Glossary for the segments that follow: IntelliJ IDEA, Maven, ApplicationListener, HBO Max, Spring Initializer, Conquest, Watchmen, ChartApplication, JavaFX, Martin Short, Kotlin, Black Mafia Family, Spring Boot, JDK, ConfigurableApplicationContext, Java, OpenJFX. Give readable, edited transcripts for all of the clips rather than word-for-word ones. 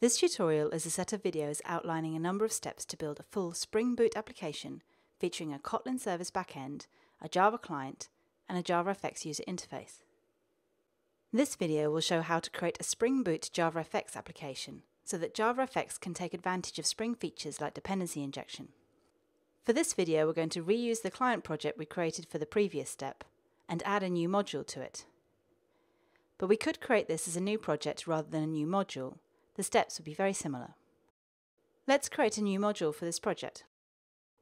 This tutorial is a set of videos outlining a number of steps to build a full Spring Boot application featuring a Kotlin service backend, a Java client, and a JavaFX user interface. This video will show how to create a Spring Boot JavaFX application so that JavaFX can take advantage of Spring features like dependency injection. For this video, we're going to reuse the client project we created for the previous step and add a new module to it. But we could create this as a new project rather than a new module. The steps would be very similar. Let's create a new module for this project.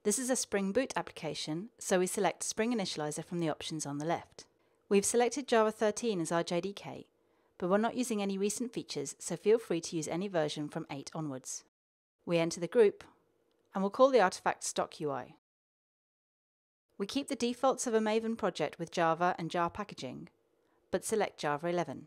This is a Spring Boot application, so we select Spring Initializer from the options on the left. We've selected Java 13 as our JDK, but we're not using any recent features, so feel free to use any version from 8 onwards. We enter the group, and we'll call the artifact stock UI. We keep the defaults of a Maven project with Java and jar packaging, but select Java 11.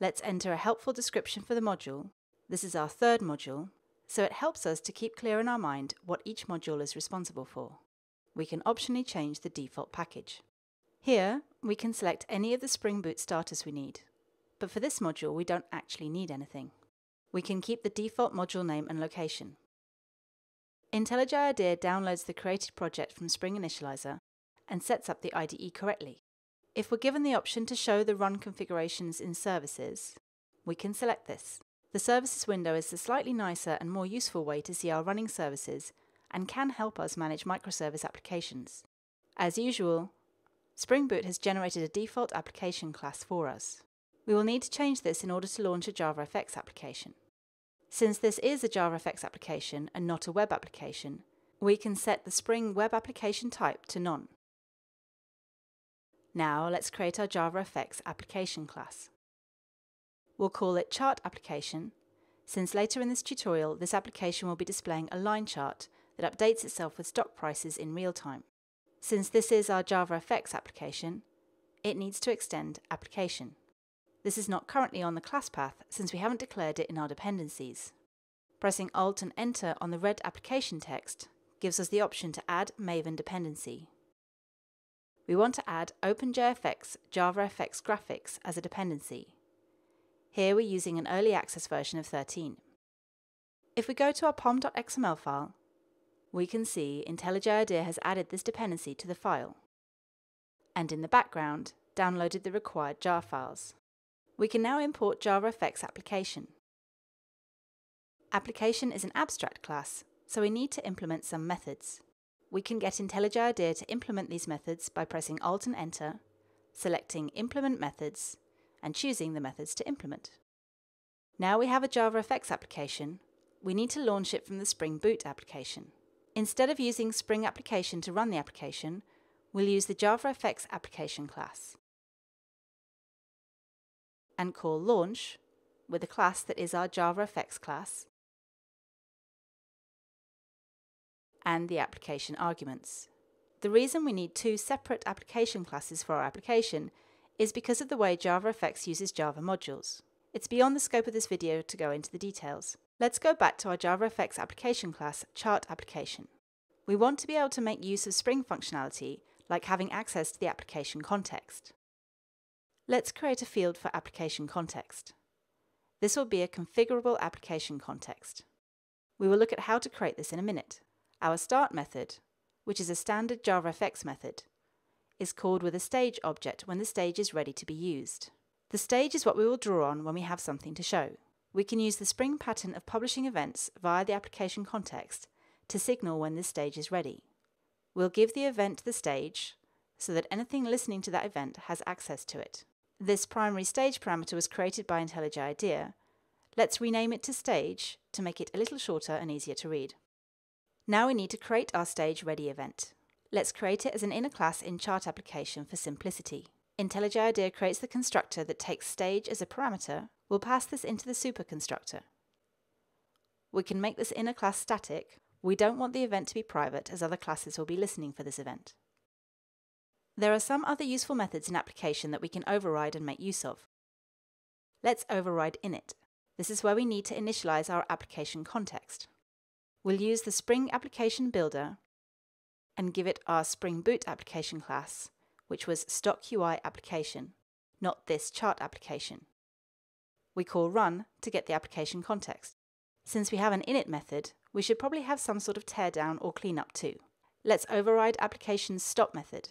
Let's enter a helpful description for the module. This is our third module, so it helps us to keep clear in our mind what each module is responsible for. We can optionally change the default package. Here, we can select any of the Spring Boot starters we need, but for this module we don't actually need anything. We can keep the default module name and location. IntelliJ IDEA downloads the created project from Spring Initializer and sets up the IDE correctly. If we're given the option to show the run configurations in services, we can select this. The services window is a slightly nicer and more useful way to see our running services and can help us manage microservice applications. As usual, Spring Boot has generated a default application class for us. We will need to change this in order to launch a JavaFX application. Since this is a JavaFX application and not a web application, we can set the Spring web application type to none. Now let's create our JavaFX application class. We'll call it ChartApplication, since later in this tutorial this application will be displaying a line chart that updates itself with stock prices in real time. Since this is our JavaFX application, it needs to extend application. This is not currently on the class path since we haven't declared it in our dependencies. Pressing Alt and Enter on the red application text gives us the option to add Maven dependency. We want to add OpenJFX JavaFX graphics as a dependency. Here we're using an early access version of 13. If we go to our pom.xml file, we can see IntelliJ IDEA has added this dependency to the file, and in the background downloaded the required jar files. We can now import JavaFX application. Application is an abstract class, so we need to implement some methods. We can get IntelliJ IDEA to implement these methods by pressing Alt and Enter, selecting Implement Methods, and choosing the methods to implement. Now we have a JavaFX application, we need to launch it from the Spring Boot application. Instead of using Spring Application to run the application, we'll use the JavaFX application class and call Launch with a class that is our JavaFX class and the application arguments. The reason we need two separate application classes for our application is because of the way JavaFX uses Java modules. It's beyond the scope of this video to go into the details. Let's go back to our JavaFX application class, ChartApplication. We want to be able to make use of Spring functionality, like having access to the application context. Let's create a field for application context. This will be a configurable application context. We will look at how to create this in a minute. Our start method, which is a standard JavaFX method, is called with a stage object when the stage is ready to be used. The stage is what we will draw on when we have something to show. We can use the Spring pattern of publishing events via the application context to signal when this stage is ready. We'll give the event the stage so that anything listening to that event has access to it. This primary stage parameter was created by IntelliJ IDEA. Let's rename it to stage to make it a little shorter and easier to read. Now we need to create our StageReady event. Let's create it as an inner class in ChartApplication for simplicity. IntelliJ IDEA creates the constructor that takes stage as a parameter. We'll pass this into the super constructor. We can make this inner class static. We don't want the event to be private as other classes will be listening for this event. There are some other useful methods in application that we can override and make use of. Let's override init. This is where we need to initialize our application context. We'll use the Spring Application Builder and give it our Spring Boot application class, which was stock UI application, not this chart application. we call run to get the application context. Since we have an init method, we should probably have some sort of teardown or cleanup too. Let's override application's stop method.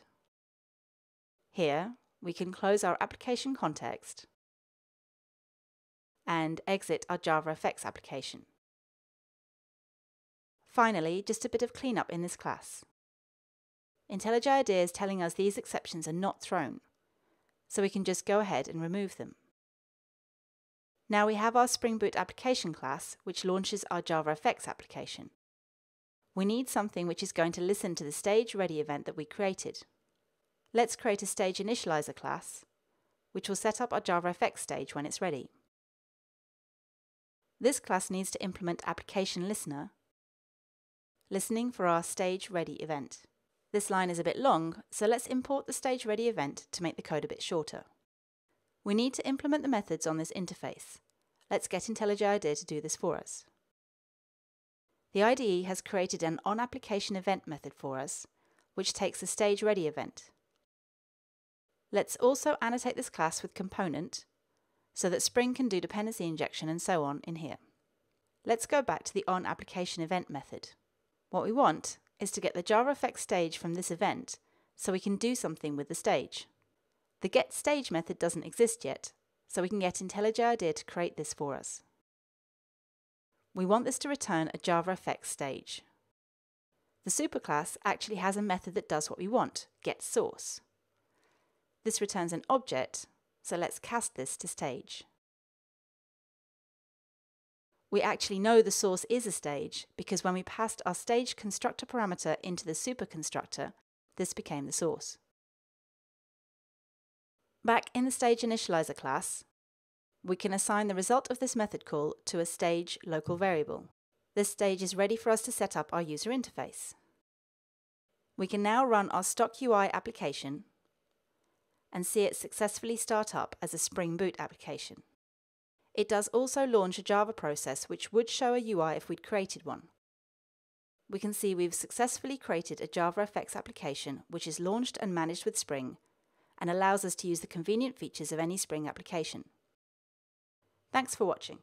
Here, we can close our application context and exit our JavaFX application. Finally, just a bit of cleanup in this class. IntelliJ IDEA is telling us these exceptions are not thrown, so we can just go ahead and remove them. Now we have our Spring Boot application class, which launches our JavaFX application. We need something which is going to listen to the StageReady event that we created. Let's create a Stage Initializer class, which will set up our JavaFX stage when it's ready. This class needs to implement ApplicationListener, listening for our StageReady event. This line is a bit long, so let's import the StageReady event to make the code a bit shorter. We need to implement the methods on this interface. Let's get IntelliJ IDEA to do this for us. The IDE has created an onApplication event method for us, which takes a StageReady event. Let's also annotate this class with component, so that Spring can do dependency injection and so on in here. Let's go back to the onApplication event method. What we want is to get the JavaFX stage from this event, so we can do something with the stage. The getStage method doesn't exist yet, so we can get IntelliJ IDEA to create this for us. We want this to return a JavaFX stage. The superclass actually has a method that does what we want, getSource. This returns an object, so let's cast this to stage. We actually know the source is a stage because when we passed our stage constructor parameter into the super constructor, this became the source. Back in the Stage Initializer class, we can assign the result of this method call to a stage local variable. This stage is ready for us to set up our user interface. We can now run our stock UI application and see it successfully start up as a Spring Boot application. It does also launch a Java process which would show a UI if we'd created one. We can see we've successfully created a JavaFX application which is launched and managed with Spring, and allows us to use the convenient features of any Spring application. Thanks for watching.